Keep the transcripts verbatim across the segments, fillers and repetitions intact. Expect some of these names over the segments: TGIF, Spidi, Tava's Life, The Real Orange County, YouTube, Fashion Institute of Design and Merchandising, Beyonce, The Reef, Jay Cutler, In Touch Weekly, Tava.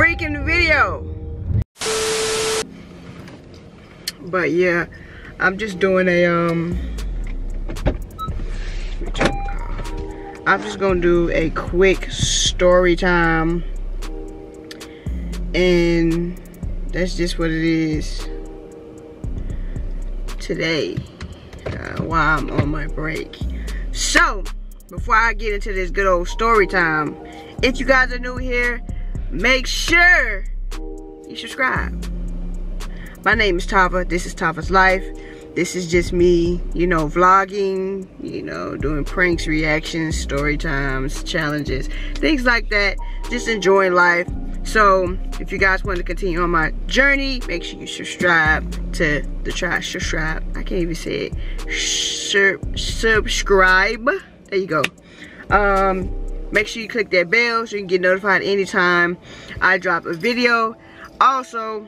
freaking video. But yeah, I'm just doing a um I'm just gonna do a quick story time, and that's just what it is today uh, while I'm on my break. So before I get into this good old story time, if you guys are new here, make sure you subscribe. My name is Tava. This is Tava's Life. This is just me, you know, vlogging, you know, doing pranks, reactions, story times, challenges, things like that. Just enjoying life. So if you guys want to continue on my journey, make sure you subscribe to the try subscribe. I can't even say it. Sub subscribe. There you go. Um, make sure you click that bell so you can get notified anytime I drop a video. Also,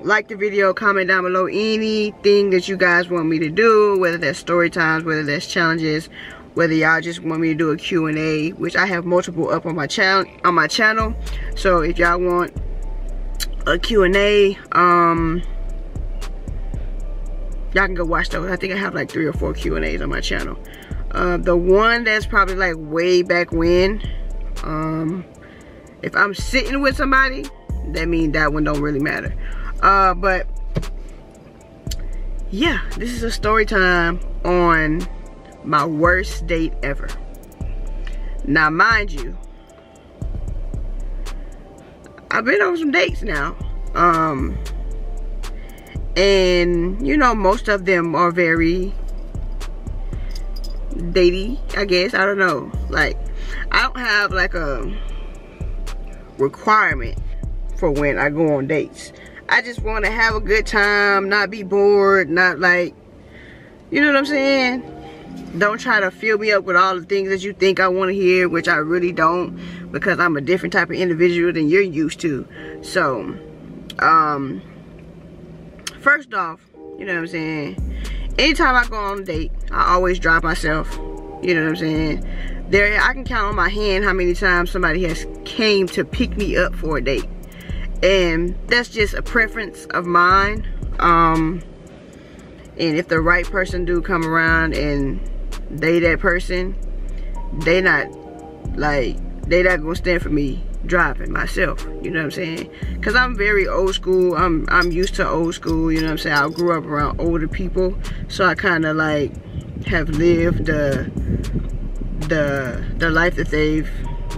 like the video, comment down below anything that you guys want me to do, whether that's story times, whether that's challenges, whether y'all just want me to do a Q and A, which I have multiple up on my channel on my channel. So if y'all want a Q and A, um y'all can go watch those. I think I have like three or four Q and A's on my channel. Uh, the one that's probably like way back when, um if I'm sitting with somebody, that means that one don't really matter. Uh, but yeah, this is a story time on my worst date ever. Now mind you, I've been on some dates now, um, and you know, most of them are very datey, I guess. I don't know, like I don't have like a requirement for when I go on dates. I just want to have a good time, not be bored, not like, you know what I'm saying? Don't try to fill me up with all the things that you think I want to hear, which I really don't, because I'm a different type of individual than you're used to. So, um, first off, you know what I'm saying? Anytime I go on a date, I always drive myself, you know what I'm saying? There, I can count on my hand how many times somebody has came to pick me up for a date. And that's just a preference of mine. Um, and if the right person do come around and they that person, they not, like, they not gonna stand for me driving myself, you know what I'm saying? Because I'm very old school. I'm, I'm used to old school, you know what I'm saying? I grew up around older people, so I kind of, like, have lived the, the, the life that they've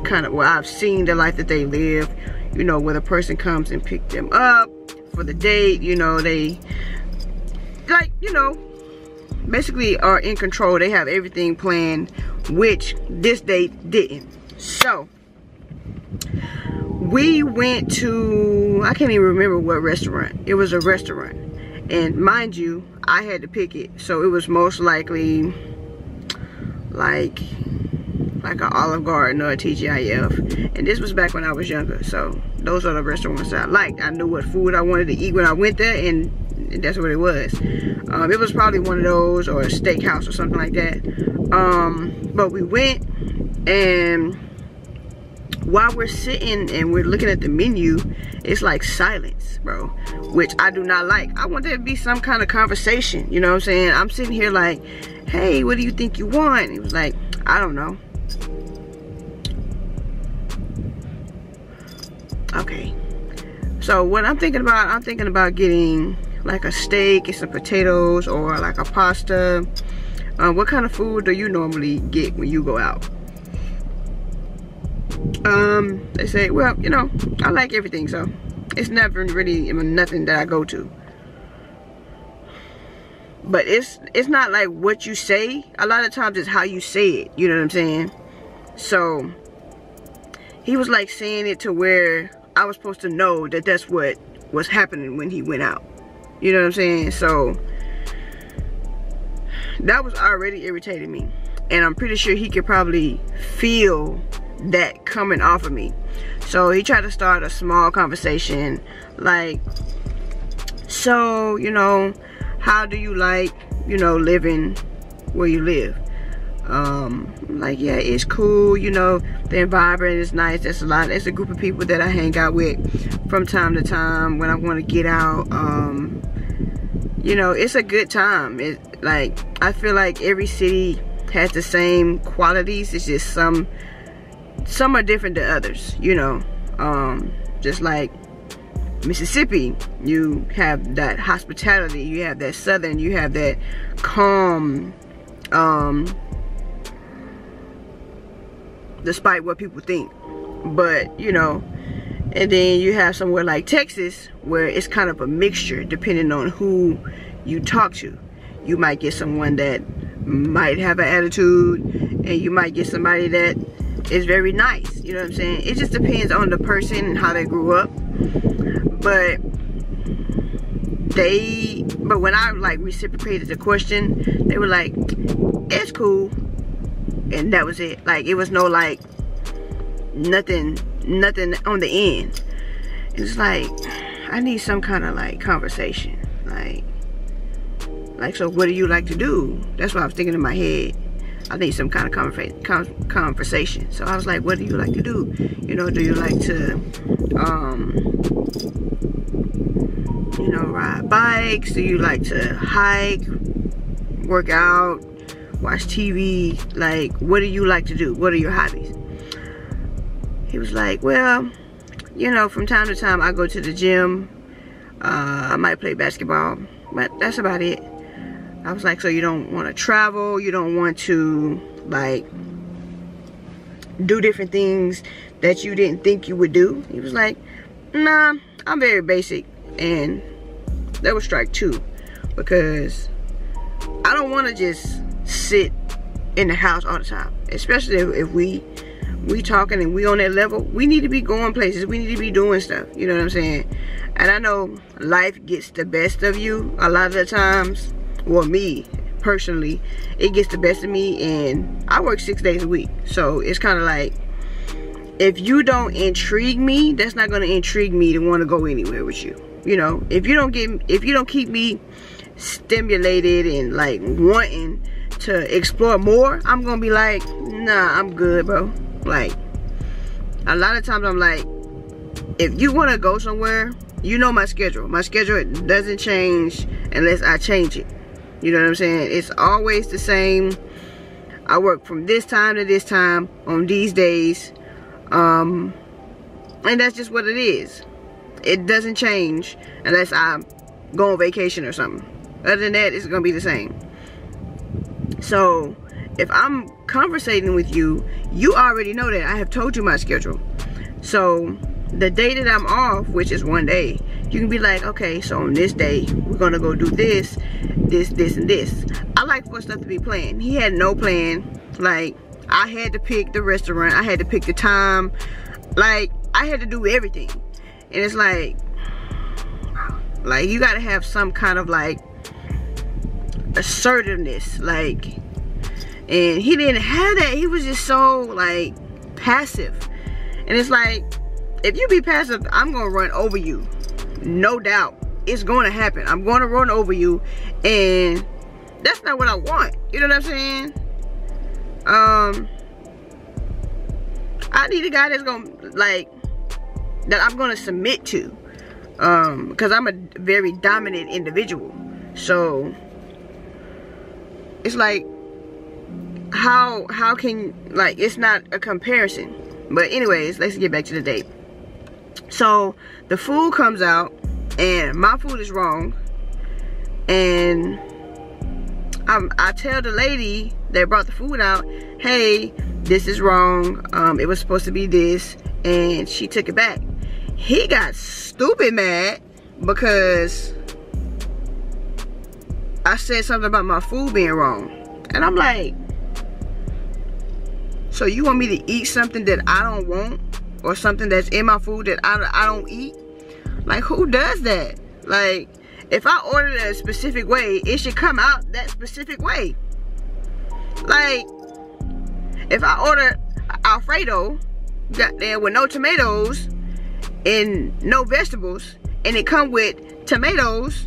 kind of, well, I've seen the life that they live. You know, when a person comes and pick them up for the date, you know, they, like, you know, basically are in control. They have everything planned, which this date didn't. So, we went to, I can't even remember what restaurant. It was a restaurant. And mind you, I had to pick it. So, it was most likely, like, like an Olive Garden or a T G I F. And this was back when I was younger. So those are the restaurants that I liked. I knew what food I wanted to eat when I went there, and that's what it was. Um, it was probably one of those or a steakhouse or something like that. Um, but we went, and while we're sitting and we're looking at the menu, it's like silence, bro, which I do not like. I want there to be some kind of conversation, you know what I'm saying? I'm sitting here like, hey, what do you think you want? And he was like, I don't know. Okay, so what I'm thinking about, I'm thinking about getting like a steak and some potatoes or like a pasta. Um, what kind of food do you normally get when you go out? Um, they say, well, you know, I like everything, so it's never really nothing that I go to. But it's it's not like what you say. A lot of times it's how you say it, you know what I'm saying? So he was like saying it to where I was supposed to know that that's what was happening when he went out. You know what I'm saying? So that was already irritating me. And I'm pretty sure he could probably feel that coming off of me. So he tried to start a small conversation like, so, you know, how do you like, you know, living where you live? um like, yeah, it's cool, you know, the environment is nice. That's a lot, it's a group of people that I hang out with from time to time when I want to get out. Um you know, it's a good time. It, like, I feel like every city has the same qualities. It's just some some are different than others, you know. Um just like Mississippi, you have that hospitality, you have that southern, you have that calm, um despite what people think. But, you know, and then you have somewhere like Texas where it's kind of a mixture depending on who you talk to. You might get someone that might have an attitude, and you might get somebody that is very nice, you know what I'm saying? It just depends on the person and how they grew up. But they, but when I like reciprocated the question, they were like, it's cool. And that was it. Like, it was no, like, nothing, nothing on the end. It's like, I need some kind of, like, conversation. Like, like, so what do you like to do? That's what I was thinking in my head. I need some kind of conversa conversation. So I was like, what do you like to do? You know, do you like to, um, you know, ride bikes? Do you like to hike, work out, watch T V? Like, what do you like to do? What are your hobbies? He was like, well, you know, from time to time I go to the gym. Uh, I might play basketball, but that's about it. I was like, so you don't want to travel? You don't want to, like, do different things that you didn't think you would do? He was like, nah, I'm very basic. And that was strike two, because I don't want to just sit in the house all the time. Especially if we we talking and we on that level, we need to be going places. We need to be doing stuff. You know what I'm saying? And I know life gets the best of you a lot of the times. Well, me personally, it gets the best of me, and I work six days a week. So it's kind of like, if you don't intrigue me, that's not going to intrigue me to want to go anywhere with you. You know, if you don't get, if you don't keep me stimulated and like wanting to explore more, I'm going to be like, nah, I'm good, bro. Like, a lot of times I'm like, if you want to go somewhere, you know my schedule. My schedule doesn't change unless I change it. You know what I'm saying? It's always the same. I work from this time to this time on these days. Um, and that's just what it is. It doesn't change unless I go on vacation or something. Other than that, it's going to be the same. So, if I'm conversating with you, you already know that. I have told you my schedule. So, the day that I'm off, which is one day, you can be like, okay, so on this day, we're going to go do this, this, this, and this. I like for stuff to be planned. He had no plan. Like, I had to pick the restaurant. I had to pick the time. Like, I had to do everything. And it's like, like, you got to have some kind of, like, assertiveness. Like, and he didn't have that. He was just so, like, passive. And it's like, if you be passive, I'm going to run over you. No doubt. It's going to happen. I'm going to run over you. And that's not what I want. You know what I'm saying? Um, I need a guy that's going to, like, that I'm going to submit to. Um, because I'm a very dominant individual. So, it's like, how, how can, like, it's not a comparison. But anyways, let's get back to the date. So, the food comes out, and my food is wrong. And I, I tell the lady that brought the food out, hey, this is wrong. Um, it was supposed to be this. And she took it back. He got stupid mad because I said something about my food being wrong. And I'm like, so you want me to eat something that I don't want? Or something that's in my food that I, I don't eat? Like, who does that? Like, if I ordered a specific way, it should come out that specific way. Like, if I order Alfredo, goddamn, with no tomatoes and no vegetables, and it come with tomatoes,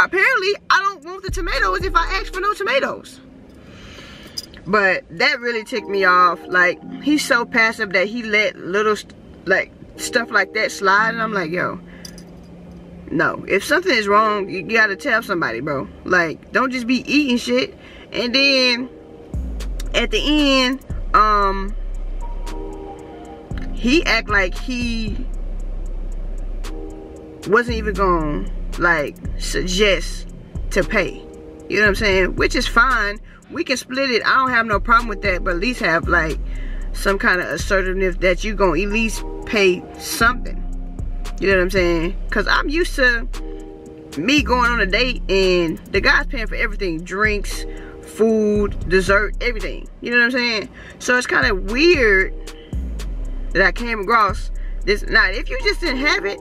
apparently I don't want the tomatoes if I ask for no tomatoes. But that really ticked me off. Like, he's so passive that he let little, like, stuff like that slide. And I'm like, yo, no. If something is wrong, you gotta tell somebody, bro. Like, don't just be eating shit. And then, at the end, um, he act like he wasn't even gonna, like, suggest to pay. You know what I'm saying? Which is fine. We can split it. I don't have no problem with that. But at least have, like, some kind of assertiveness that you're gonna at least pay something. You know what I'm saying? Because I'm used to me going on a date and the guy's paying for everything. Drinks, food, dessert, everything. You know what I'm saying? So it's kind of weird that I came across this. Now, if you just didn't have it,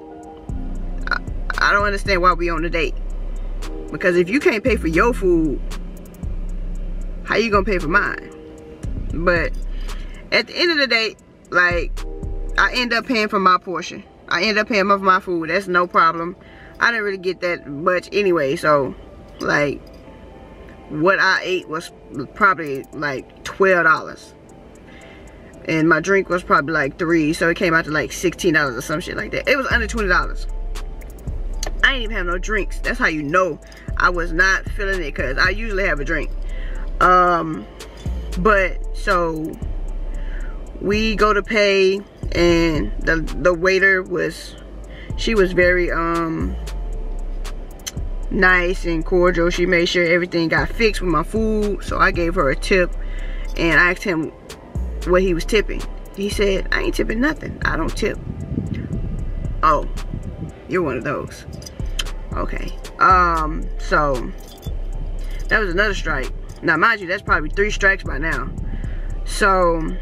I, I don't understand why we on a date. Because if you can't pay for your food, how you gonna pay for mine? But at the end of the day, like, I end up paying for my portion. I end up paying for my food. That's no problem. I didn't really get that much anyway. So, like, what I ate was probably like twelve dollars. And my drink was probably like three. So it came out to like sixteen dollars or some shit like that. It was under twenty dollars. I didn't even have no drinks. That's how you know I was not feeling it, because I usually have a drink. Um, but so we go to pay, and the the waiter was, she was very um nice and cordial. She made sure everything got fixed with my food. So I gave her a tip, and I asked him what he was tipping. He said, "I ain't tipping nothing. I don't tip." Oh, you're one of those. Okay. Um. So that was another strike. Now, mind you, that's probably three strikes by now. So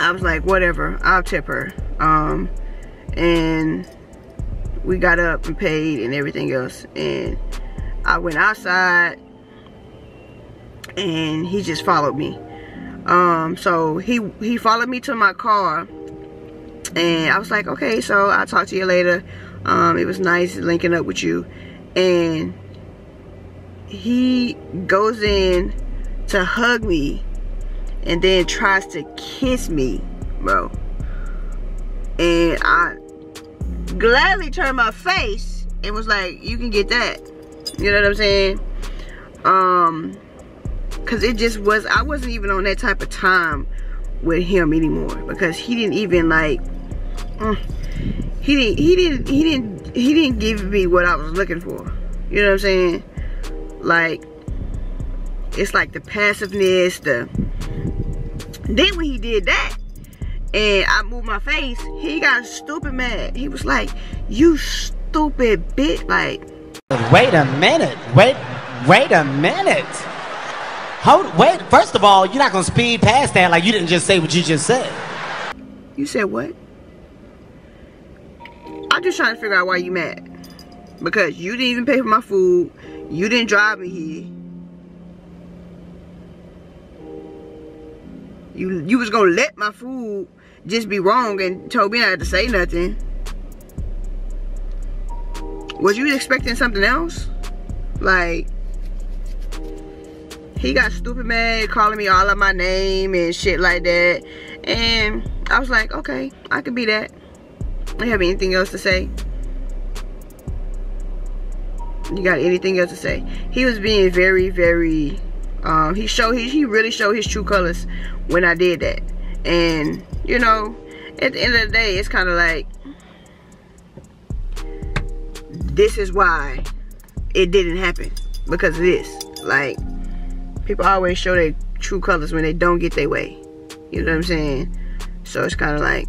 I was like, whatever, I'll tip her. Um, and we got up and paid and everything else. And I went outside, and he just followed me. Um, so he he followed me to my car, and I was like, okay, so I'll talk to you later. Um, it was nice linking up with you. And he goes in to hug me and then tries to kiss me, bro. And I gladly turned my face and was like, you can get that. You know what I'm saying? Um, cause it just was, I wasn't even on that type of time with him anymore, because he didn't even like, mm, he didn't, he didn't, he didn't, he didn't give me what I was looking for. You know what I'm saying? Like, it's like the passiveness, the, then when he did that, and I moved my face, he got stupid mad. He was like, you stupid bitch, like. Wait a minute, wait, wait a minute. Hold, wait, first of all, you're not gonna speed past that like you didn't just say what you just said. You said what? I'm just trying to figure out why you mad. Because you didn't even pay for my food. You didn't drive me here. You you was gonna let my food just be wrong and told me not to say nothing. Was you expecting something else? Like, he got stupid mad, calling me all of my name and shit like that. And I was like, okay, I can be that. I don't have anything else to say. You got anything else to say? He was being very, very, um, he showed, he, he really showed his true colors when I did that. And, you know, at the end of the day, it's kind of like, this is why it didn't happen, because of this. Like, people always show their true colors when they don't get their way. You know what I'm saying? So it's kind of like,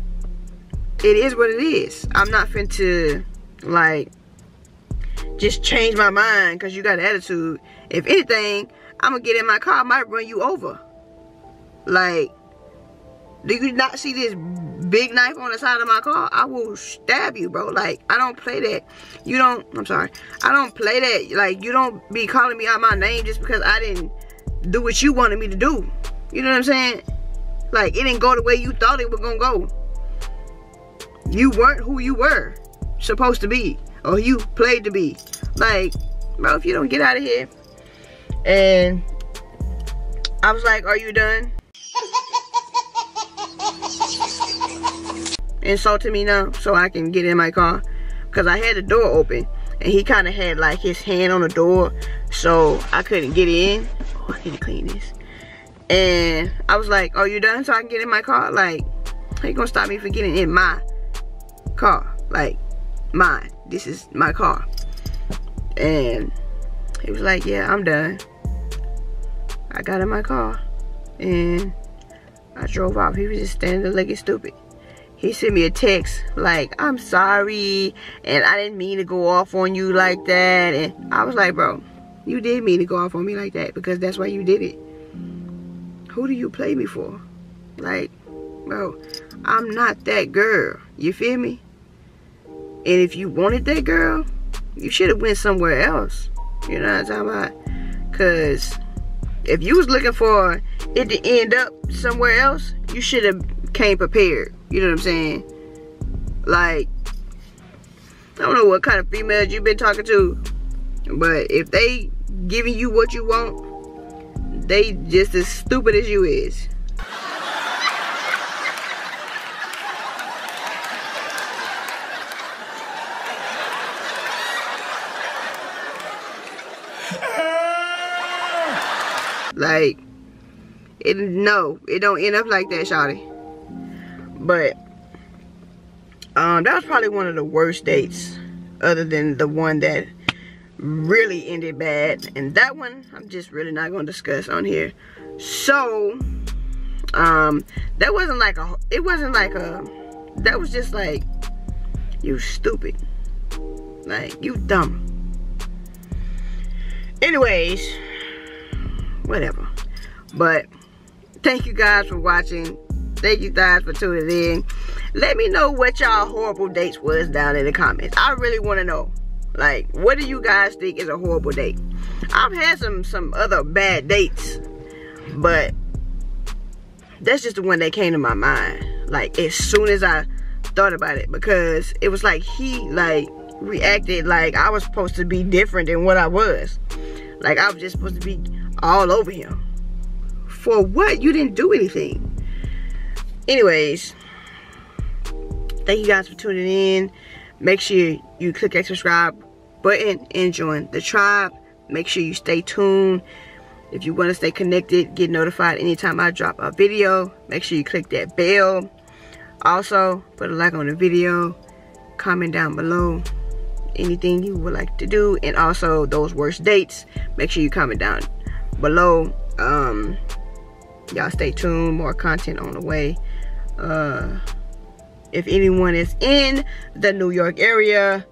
it is what it is. I'm not finna, like, just change my mind because you got an attitude. If anything, I'm gonna get in my car, I might run you over. Like, do you not see this big knife on the side of my car? I will stab you, bro. Like, I don't play that. You don't, I'm sorry, I don't play that. Like, you don't be calling me out my name just because I didn't do what you wanted me to do. You know what I'm saying? Like, it didn't go the way you thought it was gonna go. You weren't who you were supposed to be. Or you played to be. Like, bro, if you don't get out of here. And I was like, are you done? Insulting me now so I can get in my car, because I had the door open and he kind of had like his hand on the door, so I couldn't get in. Oh, I need to clean this. And I was like, are you done, so I can get in my car? Like, how you gonna stop me from getting in my car? Like, mine, this is my car. And he was like, yeah, I'm done. I got in my car and I drove off. He was just standing there looking stupid. He sent me a text like, I'm sorry, and I didn't mean to go off on you like that. And I was like, bro, you did mean to go off on me like that, because that's why you did it. Who do you play me for? Like, bro, I'm not that girl, you feel me? And if you wanted that girl, you should have went somewhere else. You know what I'm talking about? Because if you was looking for it to end up somewhere else, you should have came prepared. You know what I'm saying? Like, I don't know what kind of females you've been talking to, but if they giving you what you want, they just as stupid as you is. Like, it, no, it don't end up like that, shawty. But um, that was probably one of the worst dates, other than the one that really ended bad. And that one, I'm just really not gonna discuss on here. So, um, that wasn't like a, it wasn't like a, that was just like, you stupid. Like, you dumb. Anyways, whatever. But thank you guys for watching. Thank you guys for tuning in. Let me know what y'all horrible dates was down in the comments. I really want to know, like, what do you guys think is a horrible date? I've had some some other bad dates, but that's just the one that came to my mind, like, as soon as I thought about it, because it was like he like reacted like I was supposed to be different than what I was. Like, I was just supposed to be all over him. For what? You didn't do anything. Anyways, thank you guys for tuning in. Make sure you click that subscribe button and join the tribe. Make sure you stay tuned. If you want to stay connected, get notified anytime I drop a video. Make sure you click that bell. Also, put a like on the video. Comment down below anything you would like to do, and also those worst dates. Make sure you comment down below. Um y'all stay tuned, more content on the way. Uh if anyone is in the New York area,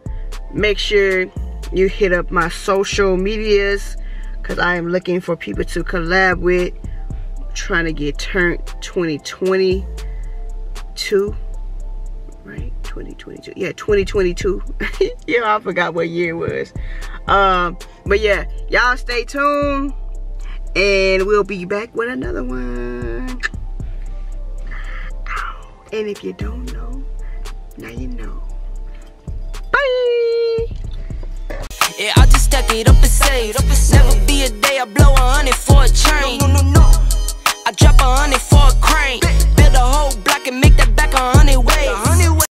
make sure you hit up my social medias, because I am looking for people to collab with. I'm trying to get turned twenty twenty-two, right? Twenty twenty-two, yeah, twenty twenty-two. Yeah, I forgot what year it was. Um but yeah, y'all stay tuned, and we'll be back with another one. Ow. And if you don't know, now you know. Bye. Yeah, I'll just stack it up and save. Never be a day I blow.